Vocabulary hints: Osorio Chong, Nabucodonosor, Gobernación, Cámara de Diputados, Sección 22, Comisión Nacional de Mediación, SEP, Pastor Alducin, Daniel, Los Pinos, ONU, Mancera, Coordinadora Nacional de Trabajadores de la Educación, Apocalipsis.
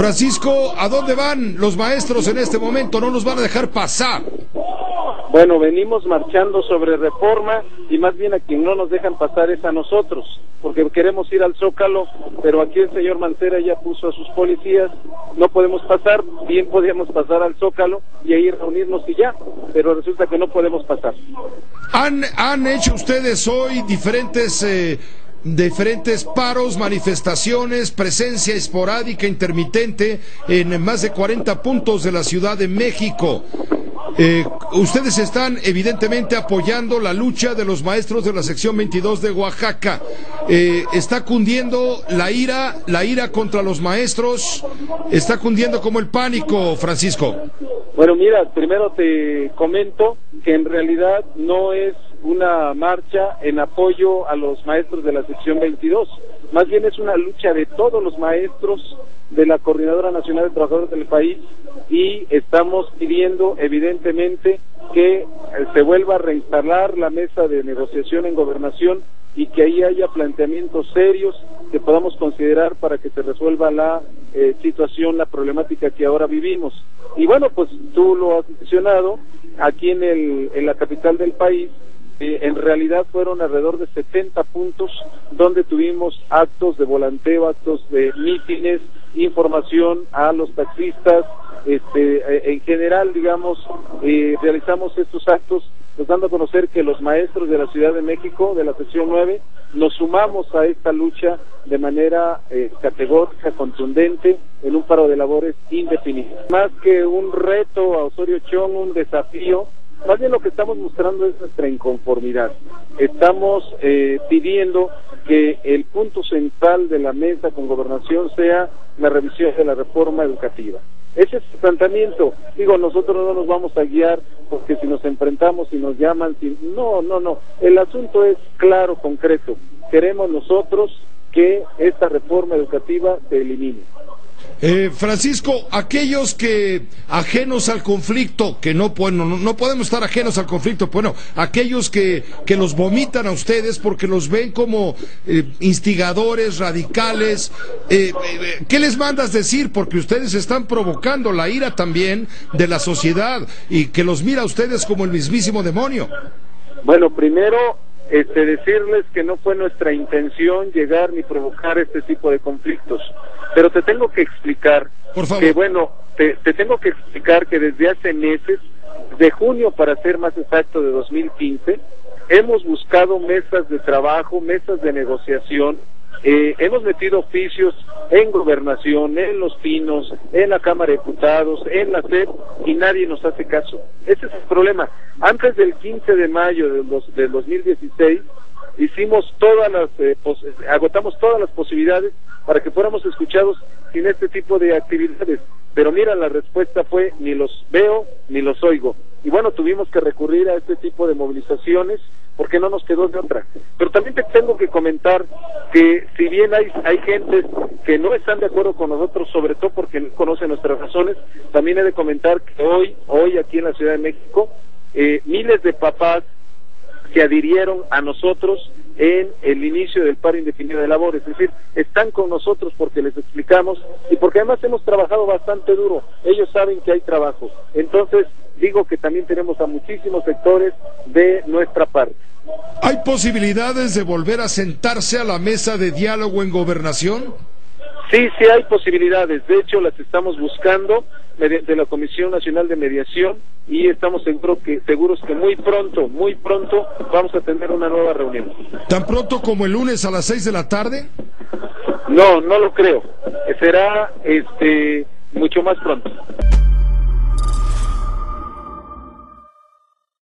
Francisco, ¿a dónde van los maestros en este momento? No los van a dejar pasar. Bueno, venimos marchando sobre Reforma y más bien a quien no nos dejan pasar es a nosotros, porque queremos ir al Zócalo, pero aquí el señor Mancera ya puso a sus policías, no podemos pasar, bien podíamos pasar al Zócalo y ahí reunirnos y ya, pero resulta que no podemos pasar. ¿Han hecho ustedes hoy diferentes paros, manifestaciones, presencia esporádica, intermitente en más de 40 puntos de la Ciudad de México? Ustedes están evidentemente apoyando la lucha de los maestros de la sección 22 de Oaxaca. Está cundiendo la ira contra los maestros, está cundiendo como el pánico, Francisco. Bueno, mira, primero te comento que en realidad no es una marcha en apoyo a los maestros de la sección 22, más bien es una lucha de todos los maestros de la Coordinadora Nacional de Trabajadores del país, y estamos pidiendo evidentemente que se vuelva a reinstalar la mesa de negociación en Gobernación y que ahí haya planteamientos serios que podamos considerar para que se resuelva la situación, la problemática que ahora vivimos. Y bueno, pues tú lo has mencionado, aquí en la capital del país, en realidad fueron alrededor de 70 puntos donde tuvimos actos de volanteo, actos de mítines, información a los taxistas, en general, digamos, realizamos estos actos, pues dando a conocer que los maestros de la Ciudad de México, de la sección 9, nos sumamos a esta lucha de manera categórica, contundente, en un paro de labores indefinido. Más que un reto a Osorio Chong, un desafío, más bien lo que estamos mostrando es nuestra inconformidad. Estamos pidiendo que el punto central de la mesa con Gobernación sea la revisión de la reforma educativa. Ese es el planteamiento. Digo, nosotros no nos vamos a guiar porque si nos enfrentamos, si nos llaman, si... No. El asunto es claro, concreto. Queremos nosotros que esta reforma educativa se elimine. Francisco, aquellos que ajenos al conflicto, que no podemos estar ajenos al conflicto, bueno, aquellos que los vomitan a ustedes porque los ven como instigadores, radicales, ¿qué les mandas decir? Porque ustedes están provocando la ira también de la sociedad y que los mira a ustedes como el mismísimo demonio. Bueno, primero... decirles que no fue nuestra intención llegar ni provocar este tipo de conflictos, pero te tengo que explicar que bueno, te tengo que explicar que desde hace meses, de junio para ser más exacto de 2015, hemos buscado mesas de trabajo, mesas de negociación, hemos metido oficios en Gobernación, en Los Pinos, en la Cámara de Diputados, en la SEP, y nadie nos hace caso. Ese es el problema. Antes del 15 de mayo del 2016 hicimos todas las agotamos todas las posibilidades para que fuéramos escuchados sin este tipo de actividades, pero mira, la respuesta fue ni los veo ni los oigo, y bueno, tuvimos que recurrir a este tipo de movilizaciones porque no nos quedó de otra. Pero también te tengo que comentar que si bien hay gentes que no están de acuerdo con nosotros, sobre todo porque no conocen nuestras razones, también he de comentar que hoy aquí en la Ciudad de México, miles de papás se adhirieron a nosotros en el inicio del paro indefinido de labores, es decir, están con nosotros porque les explicamos y porque además hemos trabajado bastante duro, ellos saben que hay trabajo. Entonces digo que también tenemos a muchísimos sectores de nuestra parte. ¿Hay posibilidades de volver a sentarse a la mesa de diálogo en Gobernación? Sí hay posibilidades, de hecho las estamos buscando mediante la Comisión Nacional de Mediación y estamos seguros que muy pronto vamos a tener una nueva reunión. ¿Tan pronto como el lunes a las 6 de la tarde? No lo creo, será mucho más pronto.